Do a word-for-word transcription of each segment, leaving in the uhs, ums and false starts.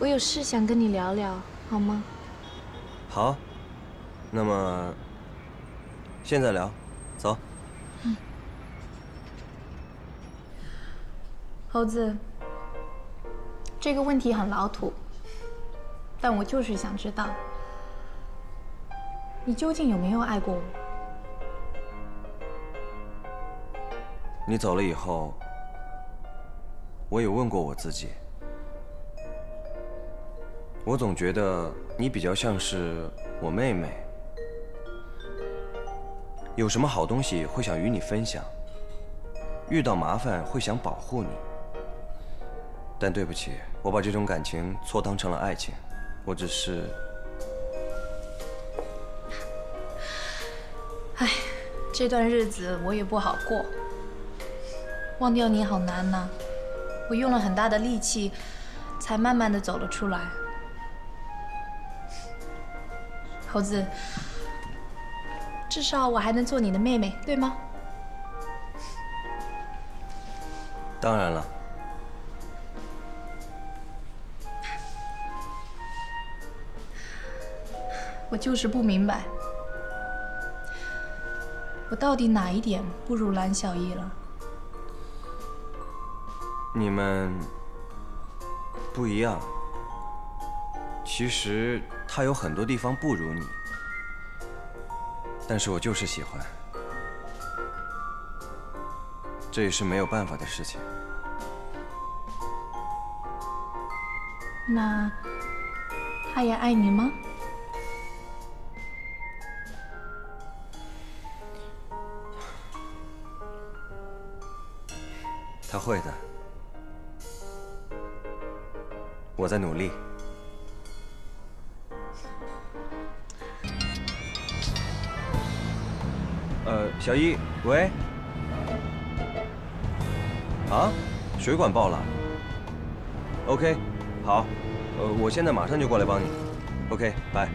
我有事想跟你聊聊，好吗？好，那么现在聊，走。嗯。猴子，这个问题很老土，但我就是想知道，你究竟有没有爱过我？你走了以后，我有问过我自己。 我总觉得你比较像是我妹妹，有什么好东西会想与你分享，遇到麻烦会想保护你。但对不起，我把这种感情错当成了爱情，我只是……哎，这段日子我也不好过，忘掉你好难呐，我用了很大的力气，才慢慢的走了出来。 猴子，至少我还能做你的妹妹，对吗？当然了。我就是不明白，我到底哪一点不如蓝小艺了？你们不一样。其实。 他有很多地方不如你，但是我就是喜欢，这也是没有办法的事情。那他也爱你吗？他会的，我在努力。 呃，小一，喂。啊，水管爆了。OK， 好，呃，我现在马上就过来帮你。OK， 拜。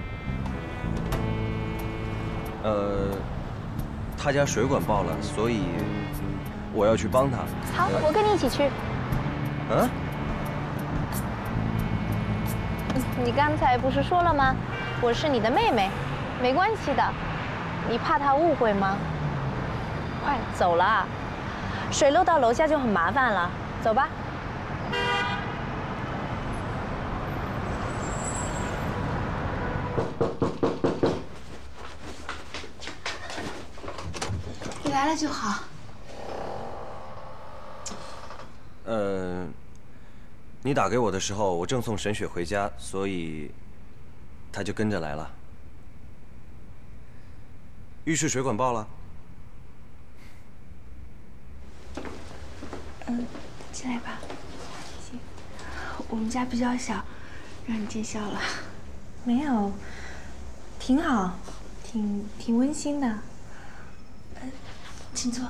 呃，他家水管爆了，所以我要去帮他。好，我跟你一起去。嗯？你刚才不是说了吗？我是你的妹妹，没关系的。 你怕他误会吗？快走了，水漏到楼下就很麻烦了。走吧。你来了就好。呃，你打给我的时候，我正送沈雪回家，所以他就跟着来了。 浴室水管爆了。嗯，进来吧。行，我们家比较小，让你见笑了。没有，挺好，挺挺温馨的。嗯，请坐。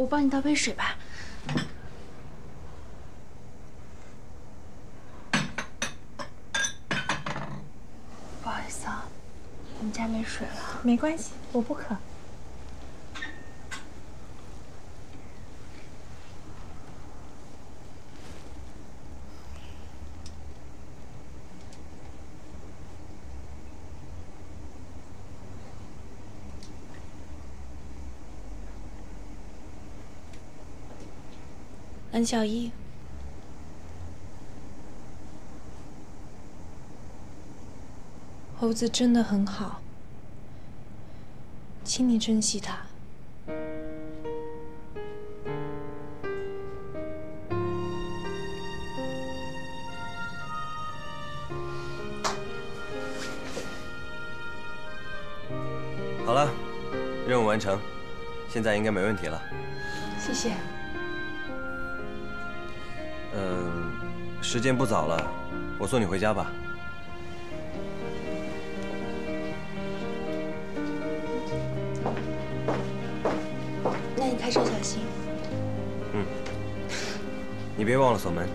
我帮你倒杯水吧。不好意思啊，我们家没水了。没关系，我不渴。蓝小一，猴子真的很好，请你珍惜他。 好了，任务完成，现在应该没问题了。谢谢。 嗯，时间不早了，我送你回家吧。那你开车小心。嗯，你别忘了锁门。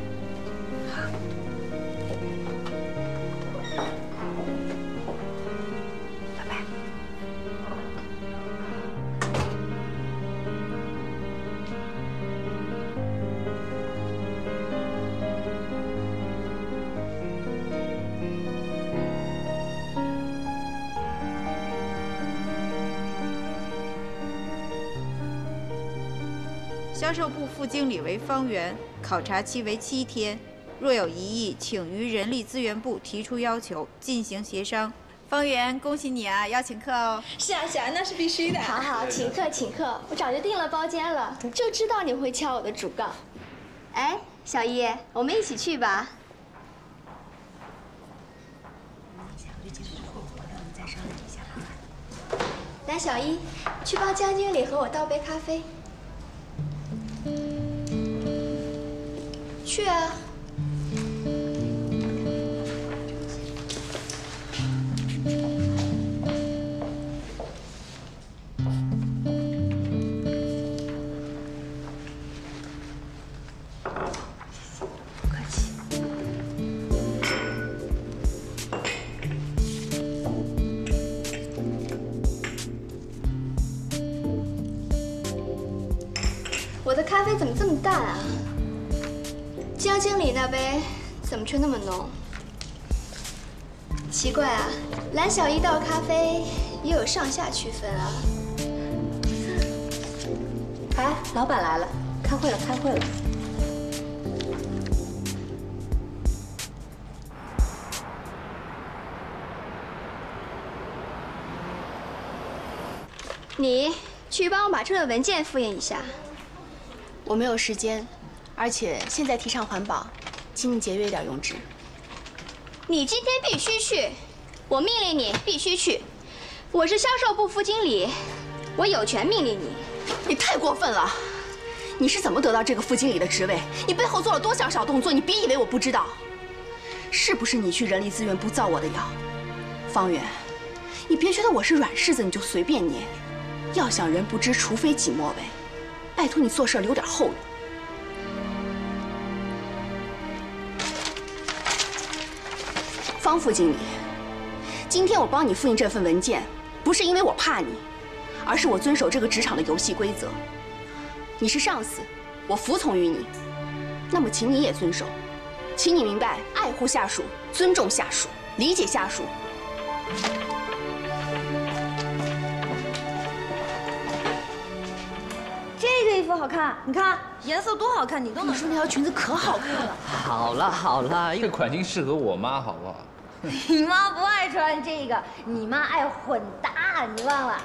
销售部副经理为方圆，考察期为七天，若有疑义，请于人力资源部提出要求，进行协商。方圆，恭喜你啊，要请客哦！是啊，是啊，那是必须的。好好，请客，请客，我早就订了包间了，就知道你会敲我的主告。哎，小易，我们一起去吧。来，小易，去帮江经理和我倒杯咖啡。 去啊！不客气。我的咖啡怎么这么淡啊？ 江经理那杯怎么却那么浓？奇怪啊，蓝小一倒咖啡也有上下区分啊。哎，老板来了，开会了，开会了。你去帮我把这份文件复印一下。我没有时间。 而且现在提倡环保，请你节约一点用纸。你今天必须去，我命令你必须去。我是销售部副经理，我有权命令你。你太过分了！你是怎么得到这个副经理的职位？你背后做了多少小动作？你别以为我不知道。是不是你去人力资源部造我的谣？方圆，你别觉得我是软柿子你就随便捏。要想人不知，除非己莫为。拜托你做事留点后路。 方副经理，今天我帮你复印这份文件，不是因为我怕你，而是我遵守这个职场的游戏规则。你是上司，我服从于你，那么请你也遵守，请你明白爱护下属、尊重下属、理解下属。这个衣服好看，你看颜色多好看，你都能说那条裙子可好看了。好了好了，这款型适合我妈，好不好？ 你妈不爱穿这个，你妈爱混搭，你忘了？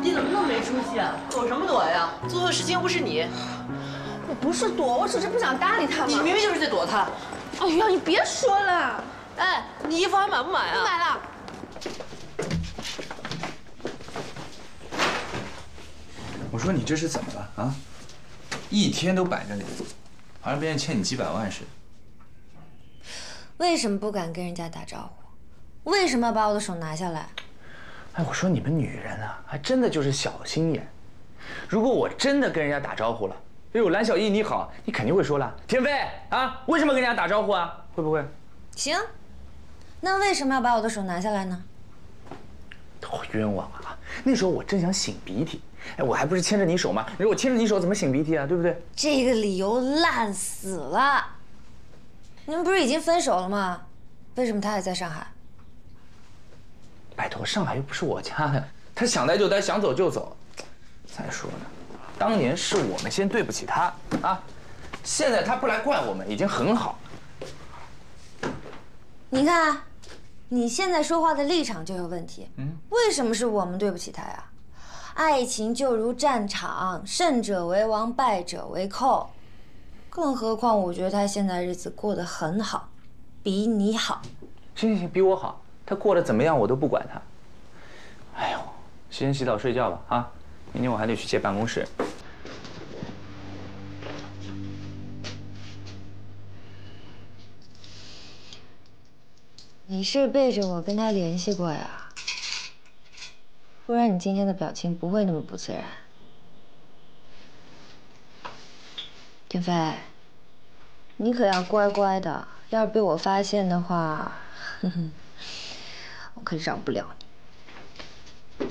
你怎么那么没出息啊？躲什么躲呀？做错事情又不是你。我不是躲，我只是不想搭理他嘛。你明明就是在躲他。 哎呀，你别说了！哎，你衣服还买不买啊？不买了。我说你这是怎么了啊？一天都摆着脸，好像别人欠你几百万似的。为什么不敢跟人家打招呼？为什么要把我的手拿下来？哎，我说你们女人啊，还真的就是小心眼。如果我真的跟人家打招呼了。 哎呦，蓝小一你好，你肯定会说了，田飞啊，为什么跟人家打招呼啊？会不会？行，那为什么要把我的手拿下来呢？好冤枉啊！那时候我真想擤鼻涕，哎，我还不是牵着你手吗？你说我牵着你手怎么擤鼻涕啊？对不对？这个理由烂死了。你们不是已经分手了吗？为什么他还在上海？拜托，上海又不是我家的，他想待就待，想走就走。再说了。 当年是我们先对不起他啊，现在他不来怪我们已经很好了。你看，你现在说话的立场就有问题。嗯，为什么是我们对不起他呀？爱情就如战场，胜者为王，败者为寇。更何况，我觉得他现在日子过得很好，比你好。行行行，比我好，他过得怎么样我都不管他。哎呦，先洗澡睡觉吧啊！明天我还得去接办公室。 你是背着我跟他联系过呀？不然你今天的表情不会那么不自然。丁飞，你可要乖乖的，要是被我发现的话，呵呵，我可饶不了你。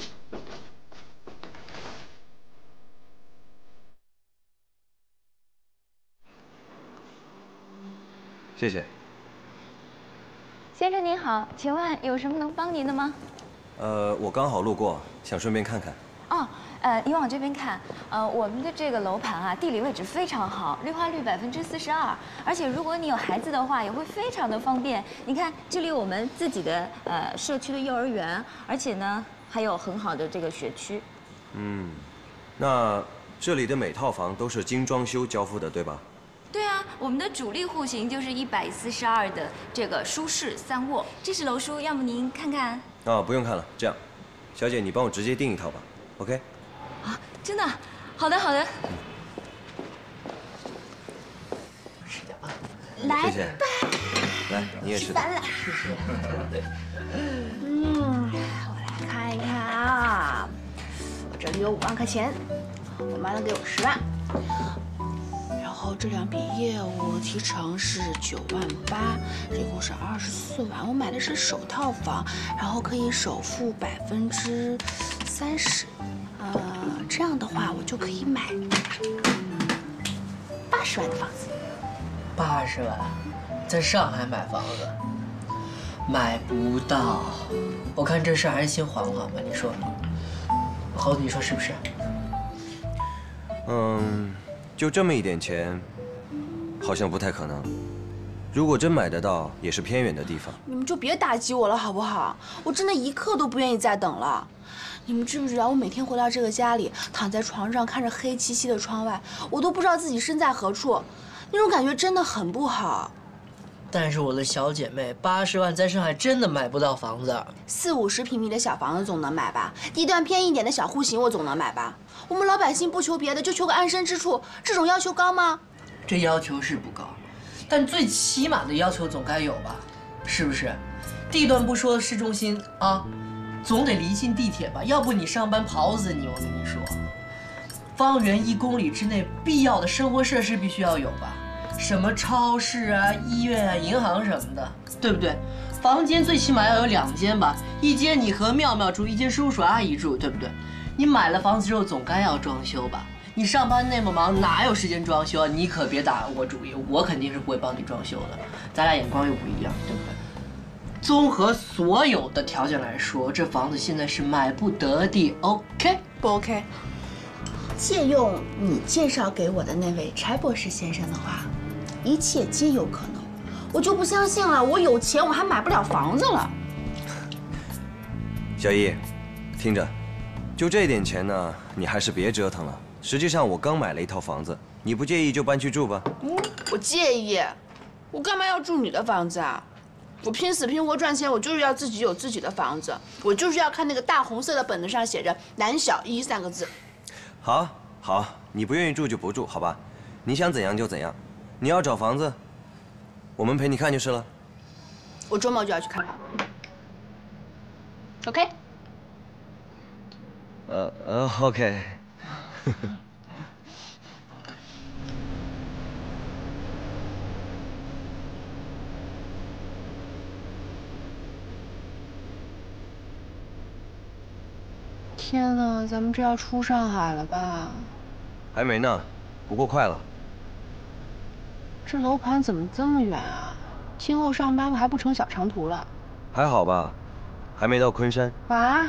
谢谢。 先生您好，请问有什么能帮您的吗？呃，我刚好路过，想顺便看看。哦，呃，你往这边看，呃，我们的这个楼盘啊，地理位置非常好，绿化率百分之四十二，而且如果你有孩子的话，也会非常的方便。你看，这里我们自己的呃社区的幼儿园，而且呢还有很好的这个学区。嗯，那这里的每套房都是精装修交付的，对吧？ 对啊，我们的主力户型就是一百四十二的这个舒适三卧，这是楼书，要么您看看。啊，不用看了，这样，小姐你帮我直接订一套吧 ，OK？ 啊，真的？好的，好的。吃点啊，来吧，谢谢。来，你也吃。吃完了。谢谢。嗯，我来看一看啊，我这里有五万块钱，我妈呢给我十万。 这两笔业务提成是九万八，一共是二十四万。我买的是首套房，然后可以首付百分之三十，呃，这样的话我就可以买八十万的房子。八十万，在上海买房子，买不到。我看这事还是先缓缓吧。你说，猴子，你说是不是？嗯。 就这么一点钱，好像不太可能。如果真买得到，也是偏远的地方。你们就别打击我了，好不好？我真的一刻都不愿意再等了。你们知不知道，我每天回到这个家里，躺在床上看着黑漆漆的窗外，我都不知道自己身在何处，那种感觉真的很不好。但是我的小姐妹，八十万在上海真的买不到房子。四五十平米的小房子总能买吧？地段偏一点的小户型我总能买吧？ 我们老百姓不求别的，就求个安身之处，这种要求高吗？这要求是不高，但最起码的要求总该有吧？是不是？地段不说市中心啊，总得离近地铁吧？要不你上班跑死你！我跟你说，方圆一公里之内必要的生活设施必须要有吧？什么超市啊、医院啊、银行什么的，对不对？房间最起码要有两间吧，一间你和妙妙住，一间叔叔阿姨住，对不对？ 你买了房子之后总该要装修吧？你上班那么忙，哪有时间装修啊？你可别打我主意，我肯定是不会帮你装修的。咱俩眼光又不一样，对不对？综合所有的条件来说，这房子现在是买不得的 ，OK 不 OK？ 借用你介绍给我的那位柴博士先生的话，一切皆有可能。我就不相信了，我有钱我还买不了房子了。小易，听着。 就这点钱呢，你还是别折腾了。实际上，我刚买了一套房子，你不介意就搬去住吧。嗯，我介意，我干嘛要住你的房子啊？我拼死拼活赚钱，我就是要自己有自己的房子，我就是要看那个大红色的本子上写着“南小一”三个字。好，好，你不愿意住就不住，好吧？你想怎样就怎样。你要找房子，我们陪你看就是了。我周末就要去看看。OK。 呃呃 ，OK。天哪，咱们这要出上海了吧？还没呢，不过快了。这楼盘怎么这么远啊？今后上班还不成小长途了？还好吧，还没到昆山。哇！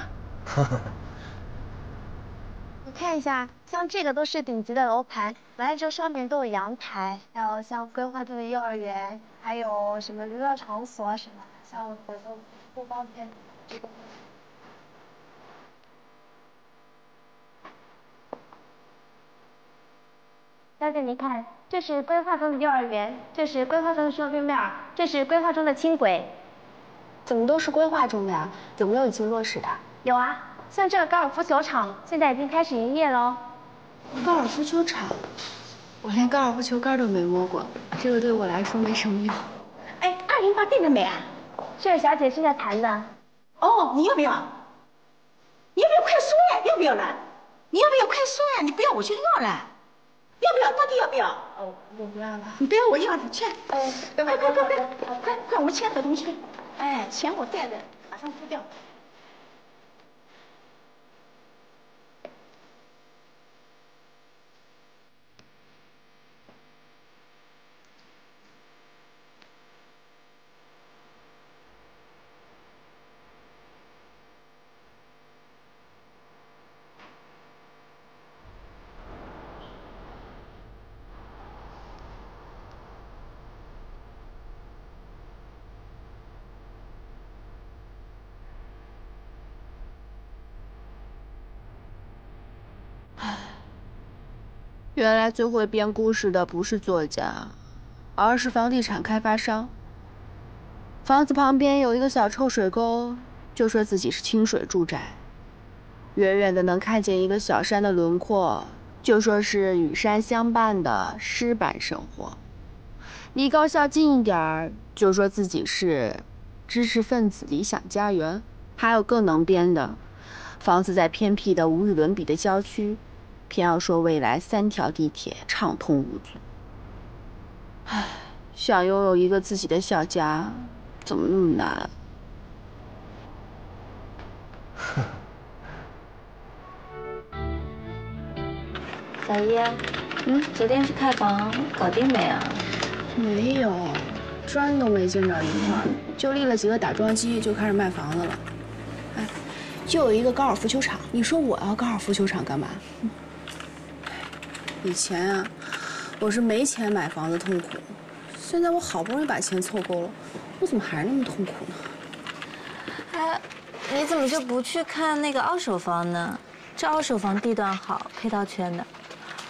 看一下，像这个都是顶级的楼盘，完了之后上面都有阳台，还有像规划中的幼儿园，还有什么娱乐场所什么，像我都不方便。大家您看，这是规划中的幼儿园，这是规划中的收容院，这是规划中的轻轨。怎么都是规划中的呀？有没有已经落实的？有啊，像这个高尔夫球场现在已经开始营业喽。高尔夫球场，我连高尔夫球杆都没摸过，这个对我来说没什么用。哎，二零八定了没啊？这位小姐正在谈呢。哦，你要不要？你要不要快说呀？要不要了？你要不要快说呀？你不要我就要了。 要不要？到底要不要？哦，我不要了。你不要，我要了。去，哎，快快快快快快，我们签合同去。哎，钱我带着，马上付掉。原来最会编故事的不是作家，而是房地产开发商。房子旁边有一个小臭水沟，就说自己是清水住宅；远远的能看见一个小山的轮廓，就说是与山相伴的湿板生活；离高校近一点儿，就说自己是知识分子理想家园。还有更能编的，房子在偏僻的无与伦比的郊区。 偏要说未来三条地铁畅通无阻。唉，想拥有一个自己的小家，怎么那么难啊？小叶，嗯，昨天去开房搞定没啊？没有，砖都没进到一块儿，就立了几个打桩机，就开始卖房子了。哎，就有一个高尔夫球场，你说我要高尔夫球场干嘛？嗯 以前啊，我是没钱买房子痛苦，现在我好不容易把钱凑够了，我怎么还是那么痛苦呢？哎，你怎么就不去看那个二手房呢？这二手房地段好，配套圈的，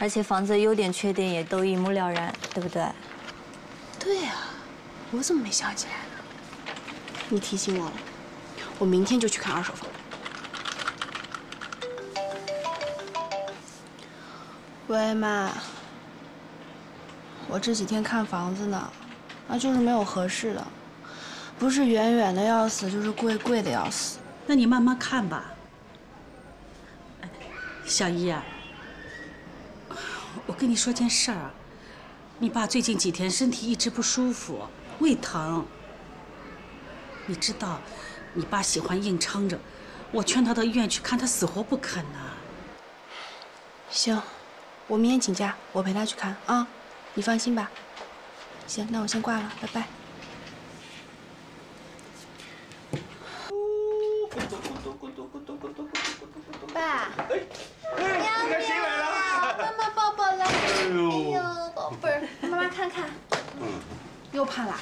而且房子的优点缺点也都一目了然，对不对？对呀、啊，我怎么没想起来呢？你提醒我了，我明天就去看二手房。 喂，妈，我这几天看房子呢，啊，就是没有合适的，不是远远的要死，就是贵贵的要死。那你慢慢看吧。小姨啊，我跟你说件事儿，你爸最近几天身体一直不舒服，胃疼。你知道，你爸喜欢硬撑着，我劝他到医院去看，他死活不肯呢。行。 我明天请假，我陪他去看啊，你放心吧。行，那我先挂了，拜拜。爸，你看谁来了？妈妈抱抱来。哎呦，宝贝儿，妈妈看看。嗯。又胖啦？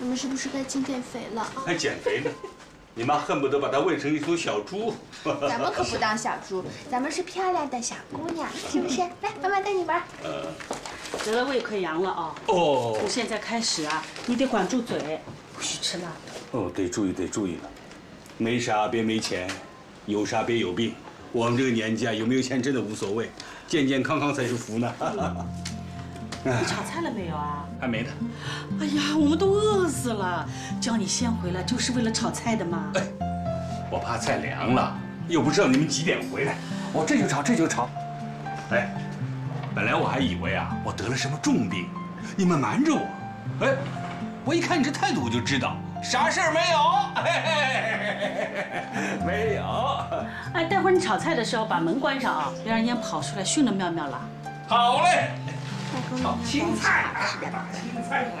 你们是不是该减减肥了？还减肥呢？ 你妈恨不得把她喂成一头小猪。咱们可不当小猪，咱们是漂亮的小姑娘，是不是？来，妈妈带你玩。呃，得了胃溃疡了啊！哦，从现在开始啊，你得管住嘴，不许吃辣的。哦，得注意，得注意了。没啥别没钱，有啥别有病。我们这个年纪啊，有没有钱真的无所谓，健健康康才是福呢。你炒菜了没有啊？还没呢。哎呀，我们都饿死了！叫你先回来，就是为了炒菜的嘛。哎，我怕菜凉了，又不知道你们几点回来，我这就炒，这就炒。哎，本来我还以为啊，我得了什么重病，你们瞒着我。哎，我一看你这态度，我就知道啥事儿没有，没有。哎，待会儿你炒菜的时候把门关上啊，别让烟跑出来，熏了妙妙了。好嘞。 好，青菜，青菜。